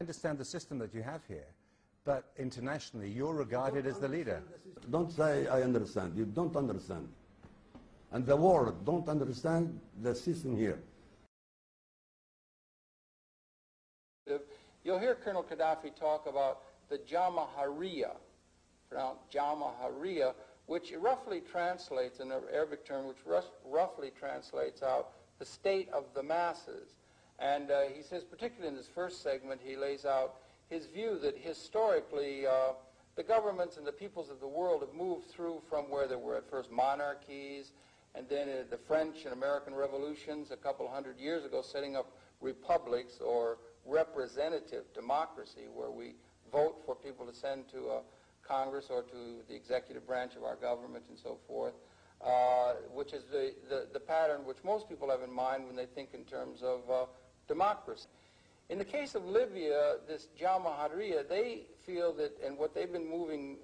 understand the system that you have here, but internationally you're regarded as the leader. Don't say I understand. You don't understand. And the world don't understand the system here. You'll hear Colonel Gaddafi talk about the Jamahiriya, pronounced Jamahiriya, which roughly translates, in an Arabic term, which roughly translates out the state of the masses. And he says, particularly in this first segment, he lays out his view that historically the governments and the peoples of the world have moved through from where there were at first monarchies, and then the French and American revolutions a couple hundred years ago setting up republics or representative democracy where we vote for people to send to Congress or to the executive branch of our government and so forth, which is the pattern which most people have in mind when they think in terms of democracy. In the case of Libya, this Jamahiriya, they feel that, and what they've been moving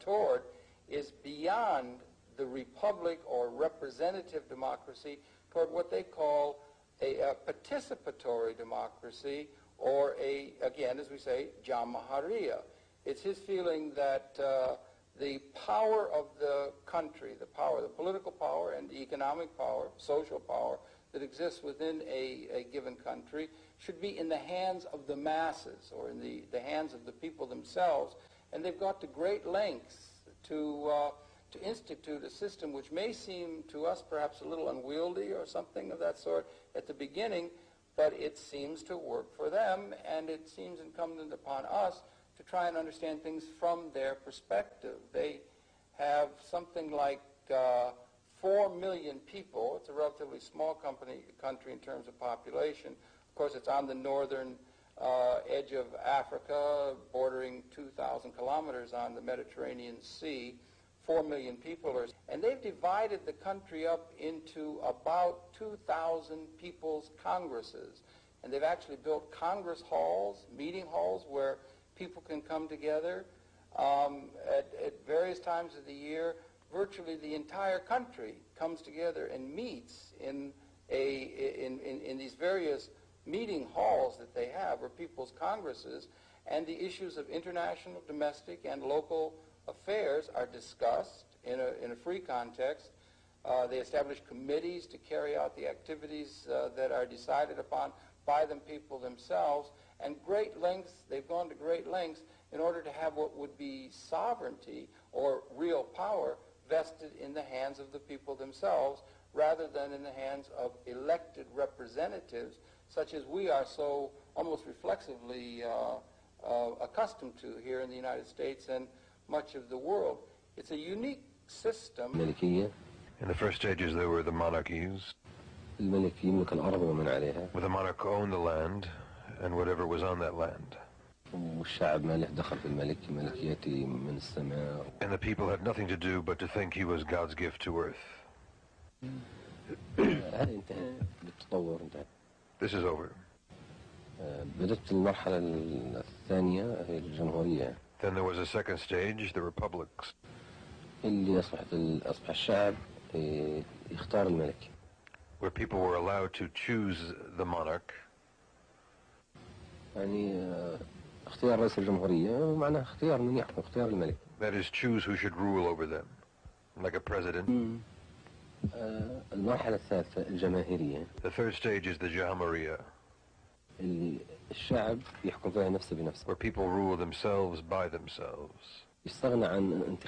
toward, is beyond the republic or representative democracy toward what they call a participatory democracy, or a, again, as we say, Jamahiriya. It's his feeling that the power of the country, the political power and the economic power, social power that exists within a given country should be in the hands of the masses, or in the hands of the people themselves. And they've got to great lengths to institute a system which may seem to us perhaps a little unwieldy or something of that sort at the beginning, but it seems to work for them, and it seems incumbent upon us to try and understand things from their perspective. They have something like 4 million people. It's a relatively small country in terms of population. Of course, it's on the northern edge of Africa, bordering 2,000 kilometers on the Mediterranean Sea. 4 million people, and they've divided the country up into about 2,000 people's congresses. And they've actually built congress halls, meeting halls, where people can come together at various times of the year. Virtually the entire country comes together and meets in these various meeting halls that they have, or people's congresses, and the issues of international, domestic, and local affairs are discussed in a free context. They establish committees to carry out the activities that are decided upon by the people themselves, and great lengths, they've gone to great lengths in order to have what would be sovereignty or real power vested in the hands of the people themselves rather than in the hands of elected representatives such as we are so almost reflexively accustomed to here in the United States and much of the world. It's a unique system. In the first stages there were the monarchies, where the monarch owned the land and whatever was on that land. And the people had nothing to do but to think he was God's gift to earth. This is over. Then there was a second stage, the republics. Where people were allowed to choose the monarch. That is, choose who should rule over them, like a president. The third stage is the Jamahiriya, where people rule themselves by themselves. And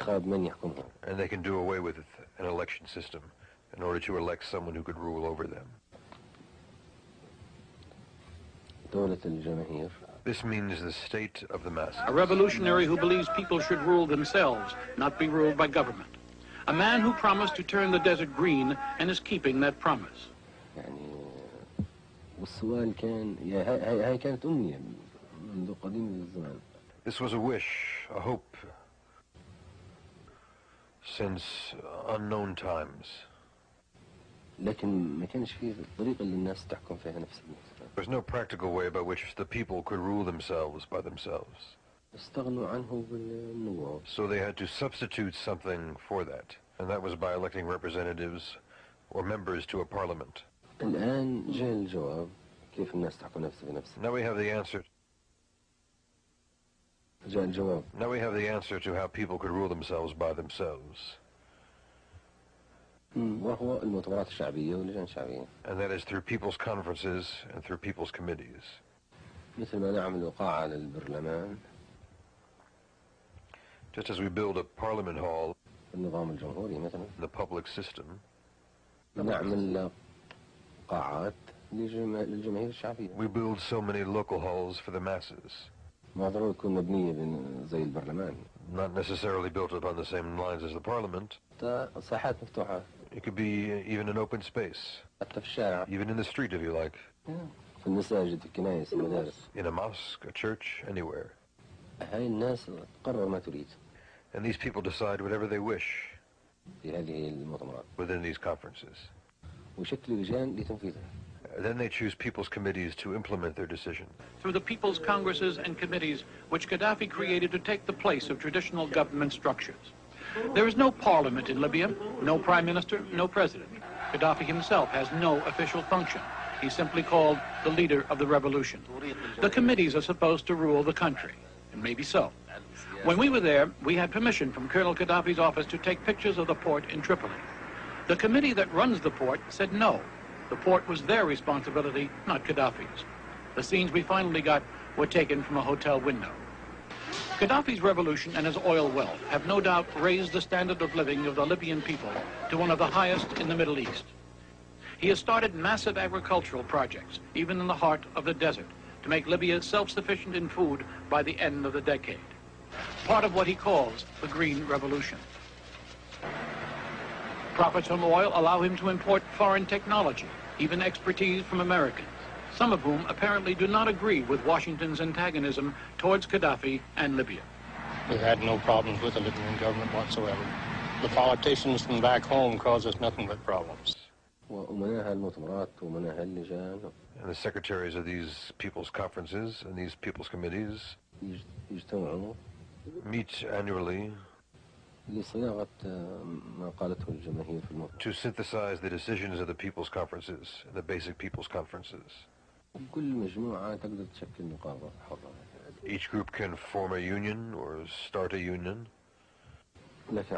they can do away with an election system in order to elect someone who could rule over them. This means the state of the masses. A revolutionary who believes people should rule themselves, not be ruled by government. A man who promised to turn the desert green and is keeping that promise. This was a wish, a hope, since unknown times. There's no practical way by which the people could rule themselves by themselves. So they had to substitute something for that, and that was by electing representatives or members to a parliament. Now we have the answer. Now we have the answer to how people could rule themselves by themselves. And that is through people's conferences and through people's committees. Just as we build a parliament hall, the public system, we build so many local halls for the masses. Not necessarily built upon the same lines as the parliament. It could be even an open space, even in the street if you like, in a mosque, a church, anywhere. And these people decide whatever they wish within these conferences. Then they choose people's committees to implement their decision. Through the people's congresses and committees, which Gaddafi created to take the place of traditional government structures. There is no parliament in Libya, no prime minister, no president. Gaddafi himself has no official function. He's simply called the leader of the revolution. The committees are supposed to rule the country, and maybe so. When we were there, we had permission from Colonel Gaddafi's office to take pictures of the port in Tripoli. The committee that runs the port said no. The port was their responsibility, not Gaddafi's. The scenes we finally got were taken from a hotel window. Gaddafi's revolution and his oil wealth have no doubt raised the standard of living of the Libyan people to one of the highest in the Middle East. He has started massive agricultural projects, even in the heart of the desert, to make Libya self-sufficient in food by the end of the decade. Part of what he calls the Green Revolution. Profits from oil allow him to import foreign technology, even expertise from Americans, some of whom apparently do not agree with Washington's antagonism towards Gaddafi and Libya. We've had no problems with the Libyan government whatsoever. The politicians from back home cause us nothing but problems. And the secretaries of these people's conferences and these people's committees meet annually to synthesize the decisions of the people's conferences, the basic people's conferences. Each group can form a union or start a union. But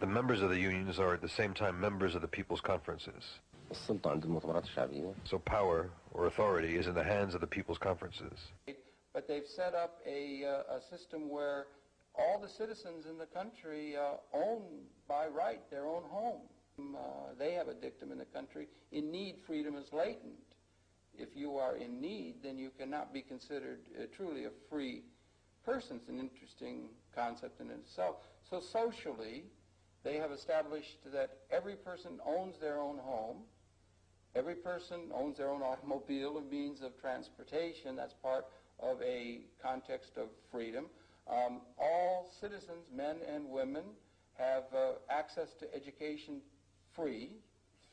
the members of the unions are at the same time members of the people's conferences. So power or authority is in the hands of the people's conferences. But they've set up a system where all the citizens in the country own, by right, their own home. They have a dictum in the country, in need freedom is latent. If you are in need, then you cannot be considered truly a free person. It's an interesting concept in itself. So socially, they have established that every person owns their own home, every person owns their own automobile, a means of transportation, that's part of a context of freedom. All citizens, men and women, have access to education free,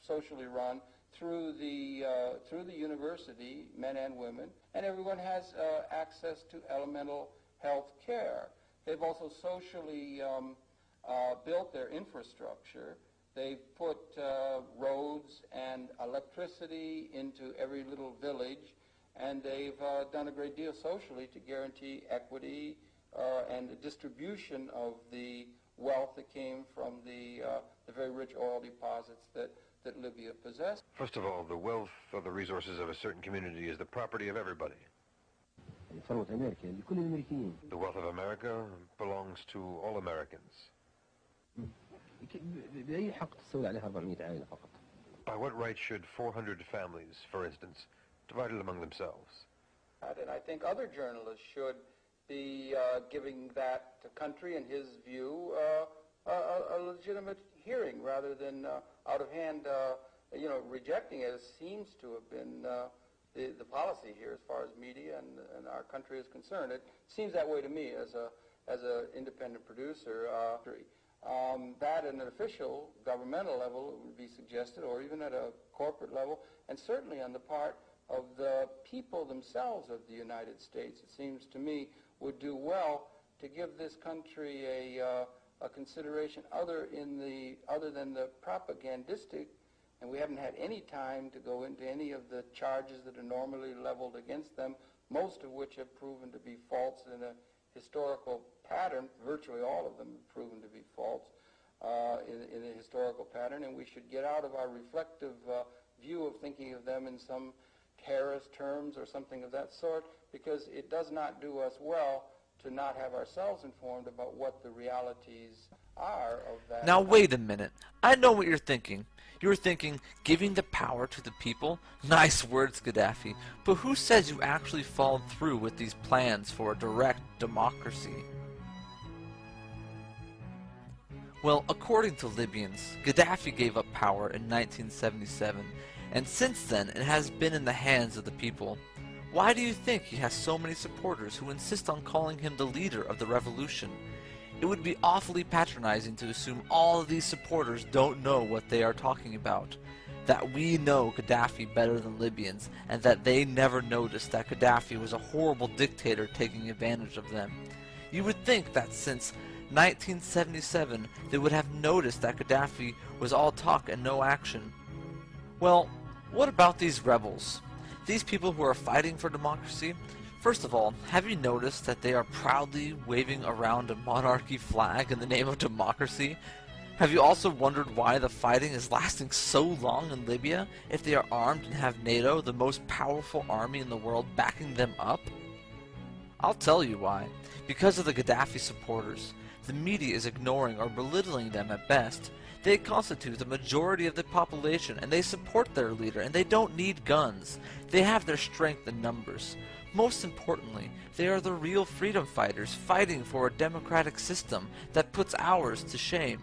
socially run, through the university, men and women, and everyone has access to elemental health care. They've also socially built their infrastructure. They've put roads and electricity into every little village, and they've done a great deal socially to guarantee equity, and the distribution of the wealth that came from the very rich oil deposits that Libya possessed. First of all, the wealth or the resources of a certain community is the property of everybody. The wealth of America belongs to all Americans. By what right should 400 families, for instance, divide it among themselves? And I think other journalists should be giving that country, in his view, a legitimate hearing rather than out of hand, you know, rejecting it, as seems to have been the policy here as far as media and our country is concerned. It seems that way to me as an independent producer. That at an official governmental level would be suggested, or even at a corporate level, and certainly on the part of the people themselves of the United States, it seems to me, would do well to give this country a consideration other than the propagandistic and we haven't had any time to go into any of the charges that are normally leveled against them, most of which have proven to be false in a historical pattern. Virtually all of them have proven to be false in a historical pattern, and we should get out of our reflective view of thinking of them in some terrorist terms or something of that sort, because it does not do us well to not have ourselves informed about what the realities are of that. Now wait a minute. I know what you're thinking. You're thinking, giving the power to the people? Nice words, Gaddafi. But who says you actually followed through with these plans for a direct democracy? Well, according to Libyans, Gaddafi gave up power in 1977, and since then it has been in the hands of the people. Why do you think he has so many supporters who insist on calling him the leader of the revolution? It would be awfully patronizing to assume all of these supporters don't know what they are talking about, that we know Gaddafi better than Libyans, and that they never noticed that Gaddafi was a horrible dictator taking advantage of them. You would think that since 1977 they would have noticed that Gaddafi was all talk and no action. Well, what about these rebels? These people who are fighting for democracy? First of all, have you noticed that they are proudly waving around a monarchy flag in the name of democracy? Have you also wondered why the fighting is lasting so long in Libya if they are armed and have NATO, the most powerful army in the world, backing them up? I'll tell you why. Because of the Gaddafi supporters. The media is ignoring or belittling them at best. They constitute the majority of the population, and they support their leader, and they don't need guns. They have their strength in numbers. Most importantly, they are the real freedom fighters fighting for a democratic system that puts ours to shame.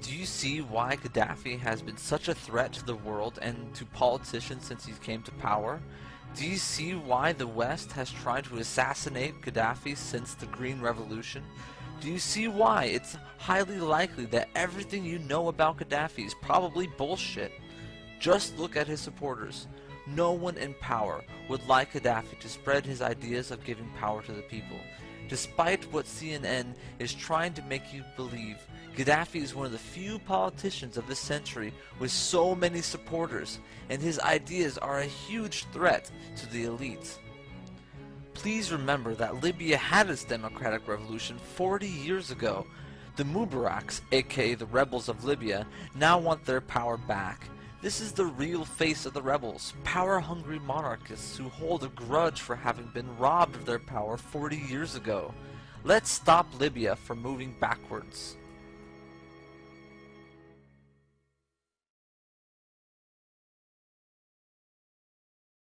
Do you see why Gaddafi has been such a threat to the world and to politicians since he came to power? Do you see why the West has tried to assassinate Gaddafi since the Green Revolution? Do you see why it's highly likely that everything you know about Gaddafi is probably bullshit? Just look at his supporters. No one in power would like Gaddafi to spread his ideas of giving power to the people. Despite what CNN is trying to make you believe, Gaddafi is one of the few politicians of this century with so many supporters, and his ideas are a huge threat to the elite. Please remember that Libya had its democratic revolution 40 years ago. The Mubaraks, aka the rebels of Libya, now want their power back. This is the real face of the rebels, power-hungry monarchists who hold a grudge for having been robbed of their power 40 years ago. Let's stop Libya from moving backwards.